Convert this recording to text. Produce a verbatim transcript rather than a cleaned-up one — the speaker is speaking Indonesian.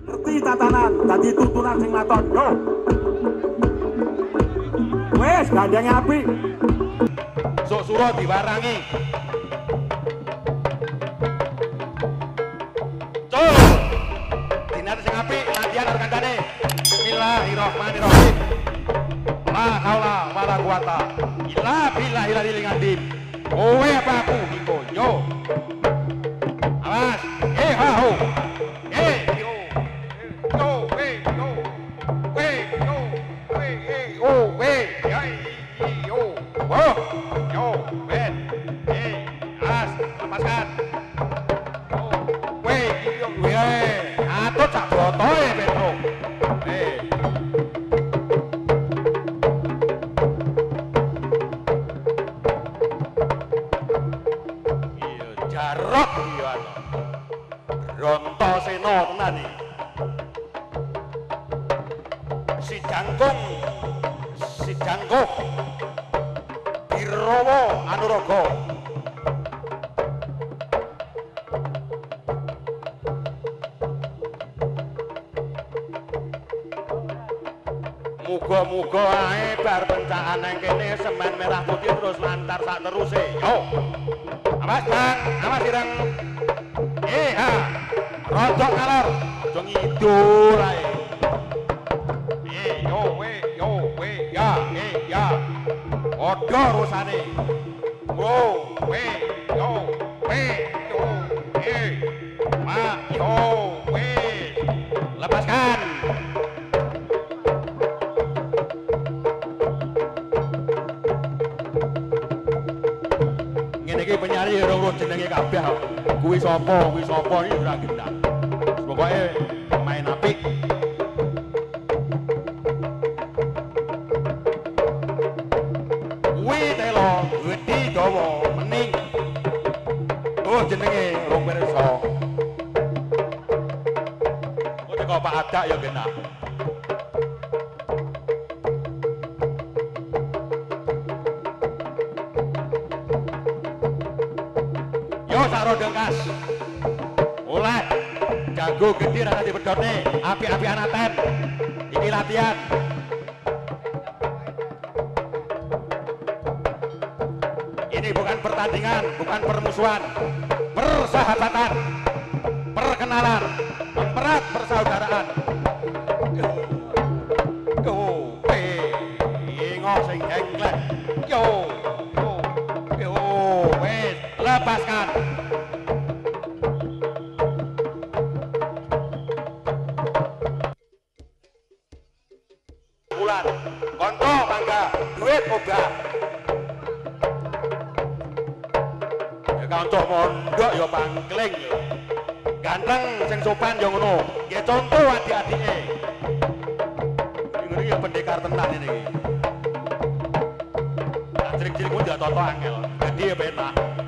Ngerti tatanan, dadi tuntunan sing maton. Yo. Wes gandeng api. Sok suro diwarangi. Cul. Dinar sing api, latihan karo kancane. Bismillahirrahmanirrahim. La haula wala quwata illa billah ilal ngandib. Kowe apa aku dikonyo. Awas, eh ha ho. Muga-muga ae bar pencaan nang kene semen merah putih terus lantar sak teruse. Yo. Awas, Kang. Awas ireng. Eh, ha. Rodok kalor. Aja ngidul ae. Eh, yo we, yo we, ya, eh, ya. Padha rusane. Wo, we, yo, we, yo, eh. Ma, yo, we. Lepaskan. Penyari rong-rong jenenge kabeh. Kuwi sapa? Kuwi sapa iki ora gendak. Pokoke main apik. Kuwi telo gedhi dawa mening. Oh jenenge rong perso. Kok teko Pak Adak ya gendak. Dengkas oleh jago gede rada dipedhone api-api anaten iki latihan ini bukan pertandingan, bukan permusuhan, persahabatan, perkenalan, mempererat persaudaraan. Yo ngok sing engklek yo yo wes lepaskan. Konto mangga duit obah. Ya konto mondok ya pangkling. Ganteng sing sopan ya ngono. Nggih contoh adik-adike. Ngene ya pendekar tenan ini iki. Ajrik-ajrikmu dia toto angel. Dadi ya penak.